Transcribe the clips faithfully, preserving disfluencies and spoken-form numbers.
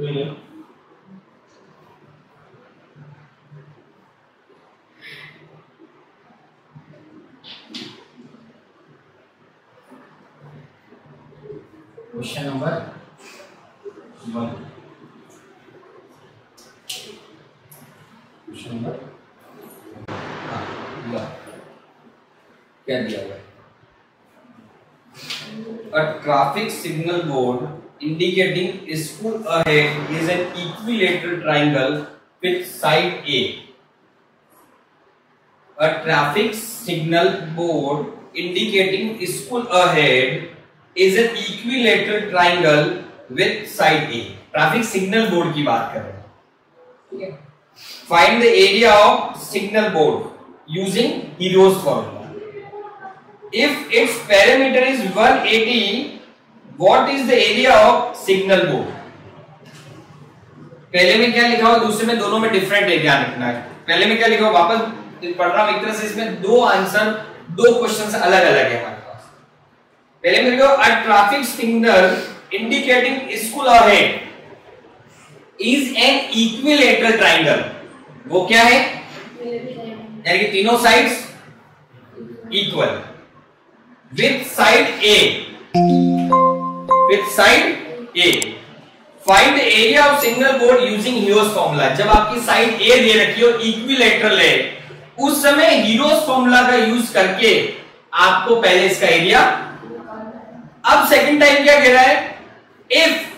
में question number one question number क्या दिया हुआ है? A traffic signal board indicating a school ahead is an equilateral triangle with side A. A traffic signal board indicating a school ahead is an equilateral triangle with side A. Traffic signal board की बात कर रहे हैं, ठीक है? Find the area of signal board using Hero's formula. If its perimeter is one eighty, what is the area of signal board? पहले में क्या लिखा हुआ, दूसरे में दोनों में डिफरेंट एरिया लिखना है। पहले में क्या लिखा हुआ, वापस पढ़ रहा हूं एक तरह से, इसमें दो आंसर दो क्वेश्चन अलग अलग है हमारे पास। पहले में लिखा हुआ a traffic signal indicating school ahead is an equilateral triangle. वो क्या है, यानी कि तीनों sides equal, with side A, with side A, find the area of signal board using Hero's formula। जब आपकी side A दे रखी हो equilateral है, उस समय Hero's formula का यूज करके आपको पहले इसका एरिया। अब सेकेंड टाइम क्या कह रहा है, if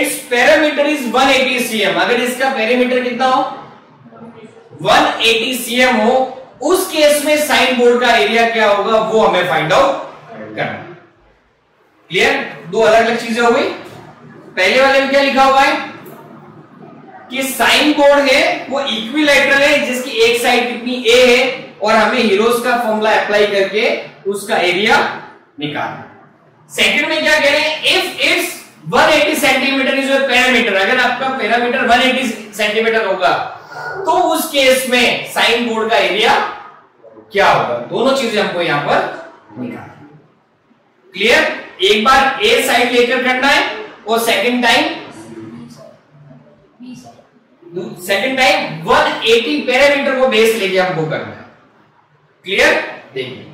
it's parameter is one eighty C M, अगर इसका पैरामीटर कितना हो वन एटी सी एम हो, उस केस में साइन बोर्ड का एरिया क्या होगा वो हमें फाइंड आउट करना। क्लियर, दो अलग अलग चीजें हो गई। पहले वाले में क्या लिखा हुआ है कि साइन बोर्ड है वो इक्विलैटरल है, जिसकी एक साइड कितनी ए है, और हमें हीरोज का फॉर्मूला अप्लाई करके उसका एरिया निकालना। सेकंड में क्या कह रहे हैं, if it's one eighty centimetre is your parameter, अगर आपका पैरामीटर वन एटी सेंटीमीटर होगा तो उस केस में साइन बोर्ड का एरिया क्या होगा। दोनों चीजें हमको यहां पर निकालना। क्लियर, एक बार ए साइड लेकर करना है और second time second time one eighty parameter को बेस लेके हमको करना है। क्लियर, देखिए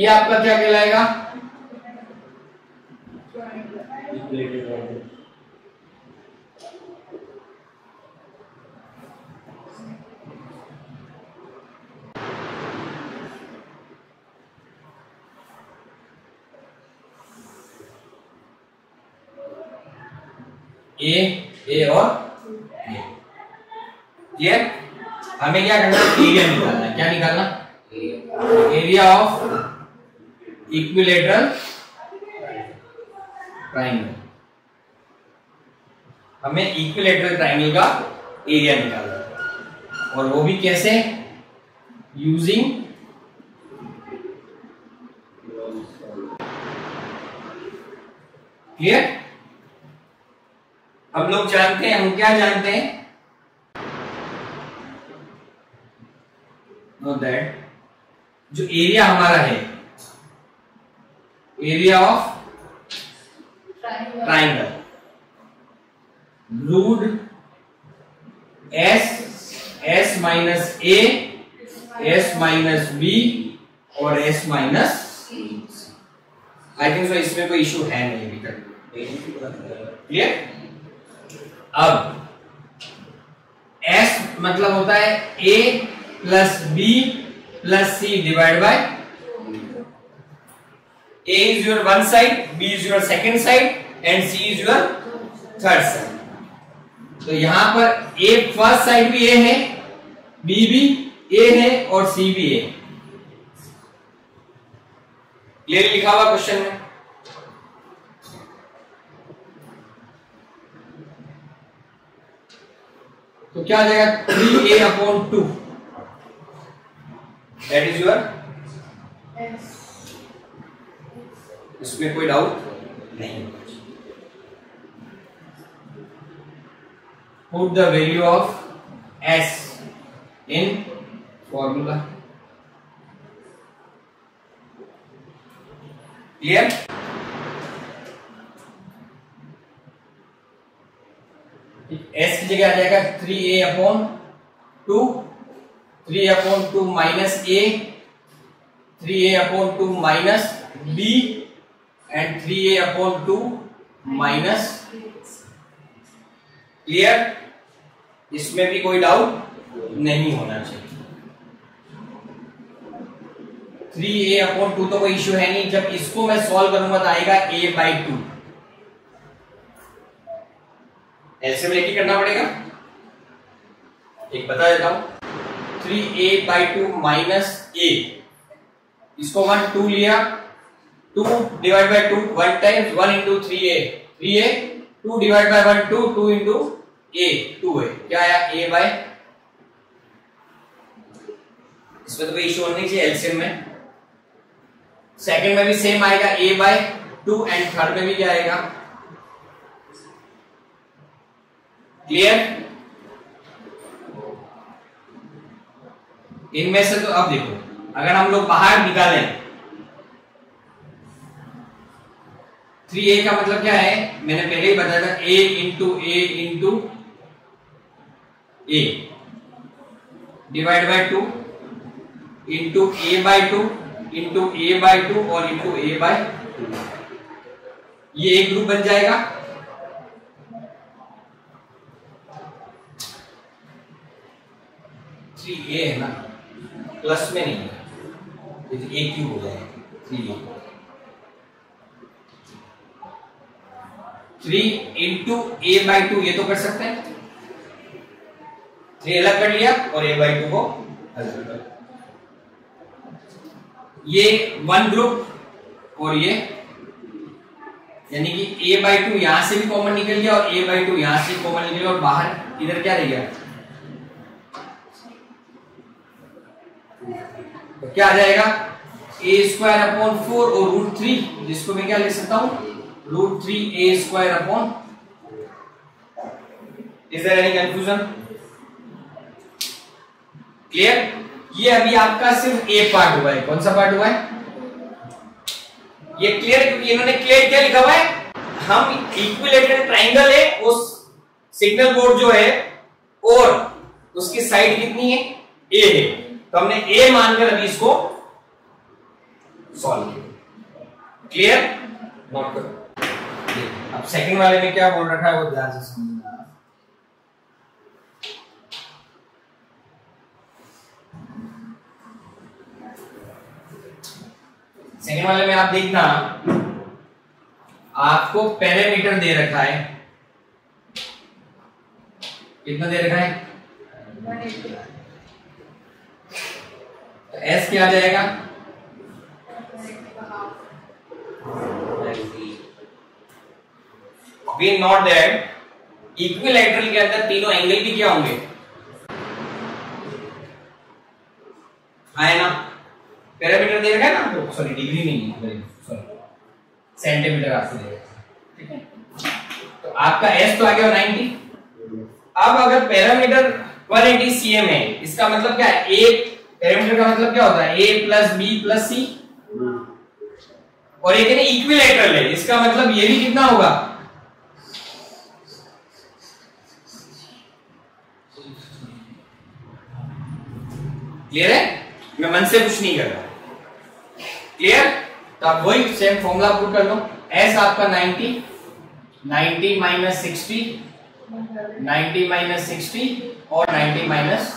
ये आपका क्या कहलाएगा, ए ए और ए। क्लियर, हमें क्या करना है, एरिया निकालना है। क्या निकालना, एरिया ऑफ इक्विलेटरल ट्रायंगल। हमें इक्विलेटरल ट्रायंगल का एरिया निकालना है, और वो भी कैसे, यूजिंग क्लियर। हम लोग जानते हैं, हम क्या जानते हैं, नो दैट जो एरिया हमारा है, area of triangle root S S minus A S minus B और S minus C. I think so इसमें कोई इश्यू है नहीं अभी तक। क्लियर, अब S मतलब होता है A plus B plus C divide by A is your one side, B is your second side and C is your third side. तो यहां पर A फर्स्ट साइड भी A है, B भी A है और C भी A। क्लियर, लिखा हुआ क्वेश्चन में तो क्या आ जाएगा three A upon two, that is your, इसमें कोई डाउट नहीं। Put the value of S in formula. Clear, जगह आ जाएगा three A upon two, three upon two minus A, three A upon two minus B and three A upon two minus. Clear, इसमें भी कोई doubt नहीं होना चाहिए। Three A upon to तो कोई इश्यू है नहीं, जब इसको मैं सॉल्व करूंगा तो आएगा ए बाई टू, ऐसे में लेके करना पड़ेगा। एक बता देता हूं, three A by two minus A, इसको वन टू लिया, two divide by two one times, one into three A, three A, two divide by one two, two into A two A, क्या आया ए बाई। इसमें तो कोई issue नहीं चाहिए LCM में। सेकेंड में भी सेम आएगा a by two and third में भी क्या आएगा। क्लियर, इनमें से तो अब देखो अगर हम लोग बाहर निकालें, थ्री a का मतलब क्या है, मैंने पहले ही बताया था a into a into a divide by two into A by two into A by two और इंटू ए बाई टू, ये एक ग्रुप बन जाएगा। थ्री ए है ना, प्लस में नहीं है, ए क्यूब हो जाएगा three A. Three into A by two ये तो कर सकते हैं, थ्री अलग कर लिया और ए बाई टू को अलग कर, ये वन ग्रुप और ये, यानी कि a बाई टू यहां से भी कॉमन निकल गया और a बाई टू यहां से कॉमन निकल गया और बाहर इधर क्या रह गया, तो क्या आ जाएगा ए स्क्वायर अपॉन फोर और रूट थ्री, जिसको मैं क्या लिख सकता हूं root three A square upon. Is there any confusion? Clear, ये अभी आपका सिर्फ ए पार्ट हुआ है। कौन सा पार्ट हुआ है ये? क्लियर, क्योंकि इन्होंने क्लियर क्या लिखा हुआ है, हम इक्विलेटरल ट्रायंगल है उस सिग्नल बोर्ड जो है और उसकी साइड कितनी है ए है, तो हमने ए मानकर अभी इसको सॉल्व किया। क्लियर, नोट करो। अब सेकंड वाले में क्या बोल रखा है वो ध्यान से समझना। सेकेंड वाले में आप देखना, आपको पैरामीटर दे रखा है, कितना दे रखा है तो एस क्या आ जाएगा, वी नोट दैट इक्विलैटरल के अंदर तीनों एंगल भी क्या होंगे, है ना, पैरामीटर दे रखा है ना, तो सॉरी डिग्री नहीं है, सॉरी सेंटीमीटर आपको दे रखा है, ठीक है। तो आपका एस तो आ गया नब्बे। अब अगर पैरामीटर एक सौ अस्सी सीएम है, इसका मतलब क्या है, ए पैरामीटर का मतलब क्या होता है, A plus B plus C, और एक इक्विलैटरल है, इसका मतलब ये भी कितना होगा, क्लियर है, मैं मन से कुछ नहीं कर रहा। क्लियर, तो आप वही सेम फॉर्मूला पुट कर लो, एस आपका ninety, ninety minus sixty, ninety minus sixty और ninety minus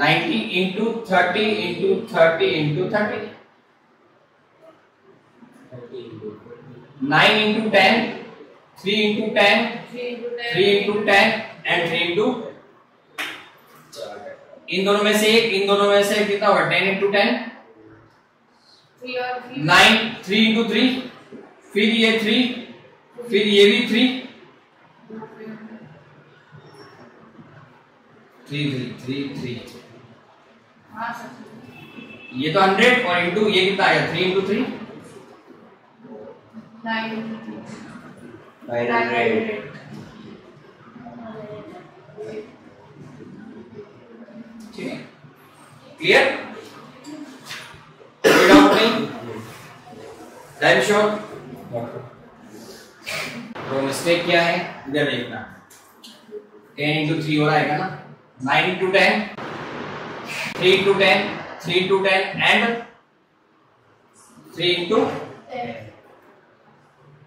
ninety into thirty into thirty into thirty, nine into ten, three into ten, three into ten and three into, इन दोनों में से एक, इन दोनों में से कितना होगा, ten into ten, nine, three into three, फिर ये थ्री, फिर ये भी three, three three three three, ये तो हंड्रेड और इंटू ये कितना आया, three into three nine hundred. Clear, कोई डाउट नहीं, डाइम शॉट। तो मिस्टेक क्या है इधर देखना। टेन इंटू थ्री हो रहा है ना, nine into ten, three into ten, three into ten and three into ten.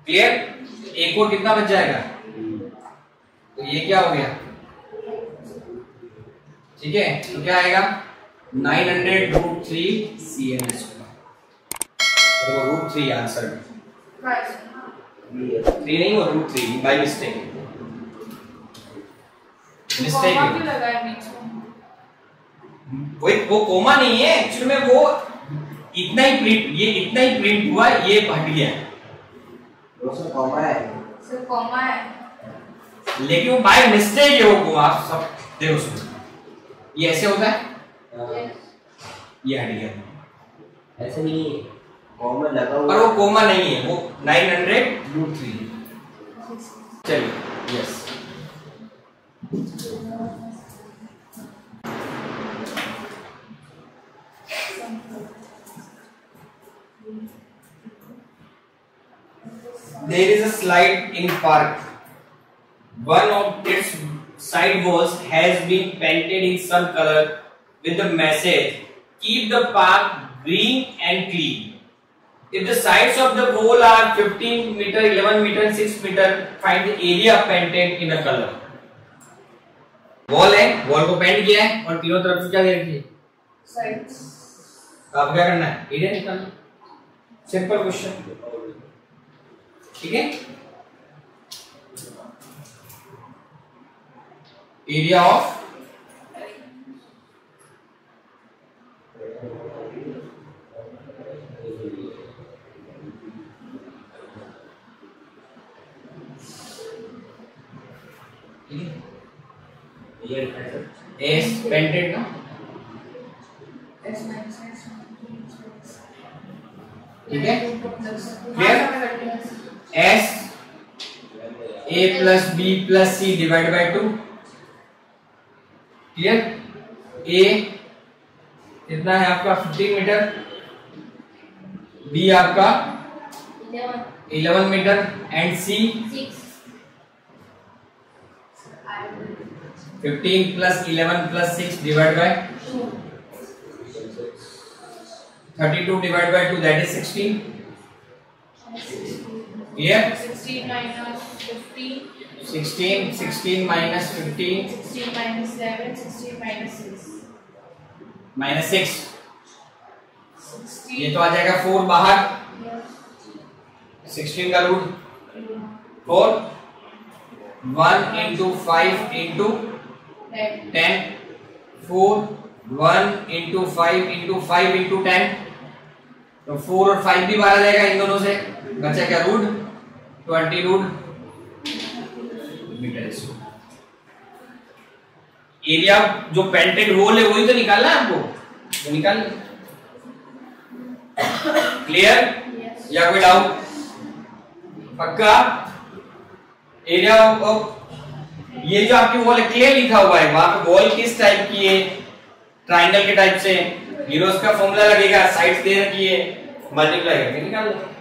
Clear? एक और कितना बच जाएगा? तो ये क्या हो गया? ठीक है, तो क्या आएगा? Nine hundred root three C N square. Root three answer में, थ्री नहीं हो root three, by mistake mistake वो, वो कोमा नहीं है एक्चुअली में, वो इतना ही प्रिंट, ये इतना ही प्रिंट हुआ, ये हट गया कोमा है, सिर्फ कोमा है, लेकिन बाय मिस्टेक ये वो आप सब देखो सुनो, ये ऐसे होता है, ये हट गया, ऐसे नहीं कोमा लगा पर वो कोमा नहीं है, वो नाइन हंड्रेड रूट थ्री। चलिए yes, There is a slide in park. One of its side walls has been painted in some color with the message "Keep the park green and clean." If the sides of the wall are fifteen meter, eleven meter, and six meter, find the area painted in a color. Wall है, wall को paint किया है और तीनों तरफ से क्या दे रखी है? साइड्स। अब क्या करना है? एरिया निकालना, सिंपल क्वेश्चन, ठीक है। एरिया ऑफ एस पेंटेड ना, ठीक है। Clear? S A plus B plus C divide by two. Clear? A कितना है आपका फिफ्टीन मीटर, बी आपका eleven metre and C fifteen plus eleven plus six divide by thirty two divide by two that is sixteen. Clear? Sixteen sixteen minus fifteen sixteen minus eleven sixteen minus six minus six, ये तो आ जाएगा four बाहर, sixteen का root four, one into five into ten, four, one into five into five into ten, तो four और five भी बाहर जाएगा, इन दोनों से बचा क्या root twenty root metre. Area जो पेंटेड रोल है वही तो निकालना है आपको, तो निकाल। क्लियर? yes. या कोई डाउट? पक्का? एरिया ऑफ ये जो आपकी वॉल क्लियर लिखा हुआ है, वहां पे वॉल किस टाइप की है? ट्राइंगल के टाइप से, हीरोज का फॉर्मूला लगेगा, साइड्स दे रखी है, मल्टीप्लाई करके निकाल लो।